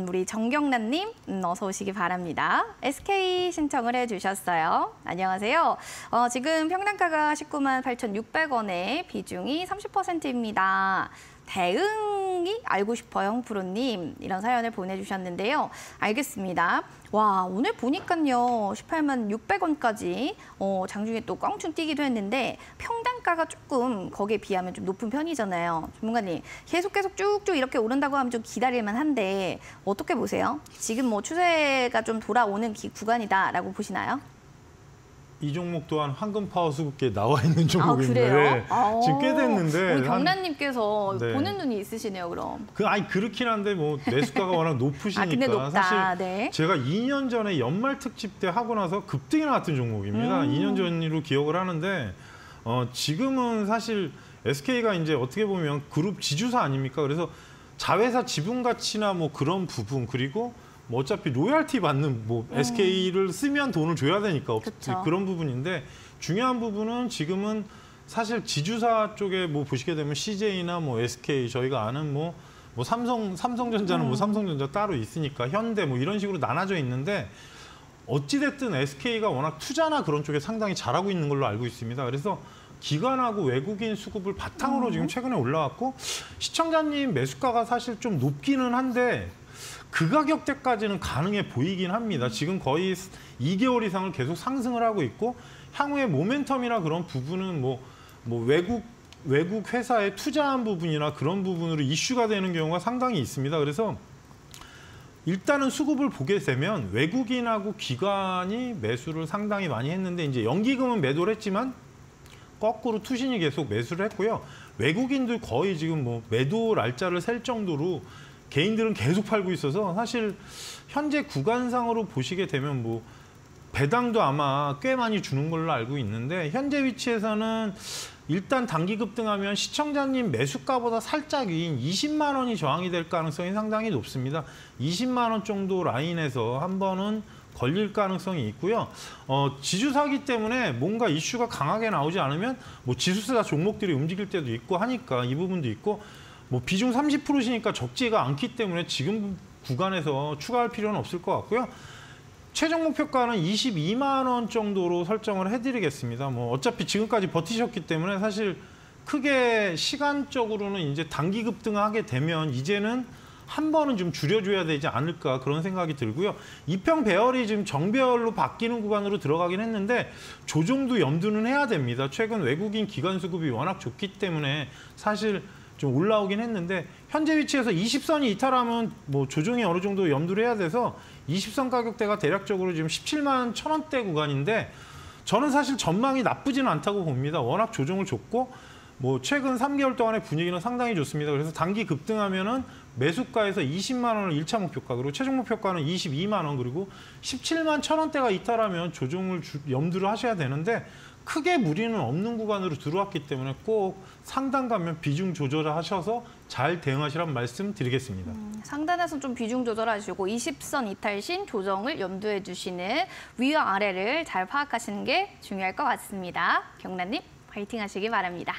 우리 정경란님 어서 오시기 바랍니다. SK 신청을 해주셨어요. 안녕하세요. 지금 평당가가 198,600원에 비중이 30%입니다. 대응이 알고 싶어요, 홍프로님. 이런 사연을 보내주셨는데요. 알겠습니다. 와, 오늘 보니까요. 186,000원까지 장중에 또 껑충 뛰기도 했는데 평당가가 조금 거기에 비하면 좀 높은 편이잖아요. 전문가님, 계속 쭉쭉 이렇게 오른다고 하면 좀 기다릴만 한데 어떻게 보세요? 지금 뭐 추세가 좀 돌아오는 구간이다라고 보시나요? 이 종목 또한 황금 파워 수급기에 나와 있는 종목인데 아, 지금 꽤 됐는데 우리 경란님께서 네. 보는 눈이 있으시네요. 그럼 그렇긴 한데 뭐 매수가가 워낙 높으시니까 근데 높다. 사실 네. 제가 2년 전에 연말 특집 때 하고 나서 급등이 나왔던 종목입니다. 2년 전으로 기억을 하는데 지금은 사실 SK가 이제 어떻게 보면 그룹 지주사 아닙니까? 그래서 자회사 지분 가치나 뭐 그런 부분 그리고 뭐 어차피 로열티 받는 뭐 SK를 쓰면 돈을 줘야 되니까 그쵸. 그런 부분인데 중요한 부분은 지금은 사실 지주사 쪽에 뭐 보시게 되면 CJ나 뭐 SK 저희가 아는 뭐 삼성전자는 뭐 삼성전자 따로 있으니까 현대 뭐 이런 식으로 나눠져 있는데 어찌됐든 SK가 워낙 투자나 그런 쪽에 상당히 잘하고 있는 걸로 알고 있습니다. 그래서 기관하고 외국인 수급을 바탕으로 지금 최근에 올라왔고 시청자님 매수가가 사실 좀 높기는 한데 그 가격대까지는 가능해 보이긴 합니다. 지금 거의 2개월 이상을 계속 상승을 하고 있고 향후의 모멘텀이나 그런 부분은 뭐 외국 회사에 투자한 부분이나 그런 부분으로 이슈가 되는 경우가 상당히 있습니다. 그래서 일단은 수급을 보게 되면 외국인하고 기관이 매수를 상당히 많이 했는데 이제 연기금은 매도를 했지만 거꾸로 투신이 계속 매수를 했고요. 외국인들 거의 지금 매도 날짜를 셀 정도로 개인들은 계속 팔고 있어서 사실 현재 구간상으로 보시게 되면 배당도 아마 꽤 많이 주는 걸로 알고 있는데 현재 위치에서는 일단 단기 급등하면 시청자님 매수가보다 살짝 위인 20만 원이 저항이 될 가능성이 상당히 높습니다. 20만 원 정도 라인에서 한 번은 걸릴 가능성이 있고요. 지주사기 때문에 뭔가 이슈가 강하게 나오지 않으면 지수사 종목들이 움직일 때도 있고 하니까 이 부분도 있고 비중 30%시니까 적지가 않기 때문에 지금 구간에서 추가할 필요는 없을 것 같고요. 최종 목표가는 22만 원 정도로 설정을 해드리겠습니다. 어차피 지금까지 버티셨기 때문에 사실 크게 시간적으로는 이제 단기 급등하게 되면 이제는 한 번은 좀 줄여줘야 되지 않을까 그런 생각이 들고요. 이평 배열이 지금 정배열로 바뀌는 구간으로 들어가긴 했는데 조정도 염두는 해야 됩니다. 최근 외국인 기관 수급이 워낙 좋기 때문에 사실 좀 올라오긴 했는데 현재 위치에서 20선이 이탈하면 조정이 어느 정도 염두를 해야 돼서 20선 가격대가 대략적으로 지금 171,000원대 구간인데 저는 사실 전망이 나쁘지는 않다고 봅니다. 워낙 조정을 줬고 최근 3개월 동안의 분위기는 상당히 좋습니다. 그래서 단기 급등하면은 매수가에서 20만 원을 1차 목표가 그리고 최종 목표가는 22만 원 그리고 171,000원대가 이탈하면 조정을 염두를 하셔야 되는데 크게 무리는 없는 구간으로 들어왔기 때문에 꼭 상단 가면 비중 조절하셔서 잘 대응하시란 말씀 드리겠습니다. 상단에서 좀 비중 조절하시고 20선 이탈 신 조정을 염두해 주시는 위와 아래를 잘 파악하시는 게 중요할 것 같습니다. 경란님, 파이팅 하시기 바랍니다.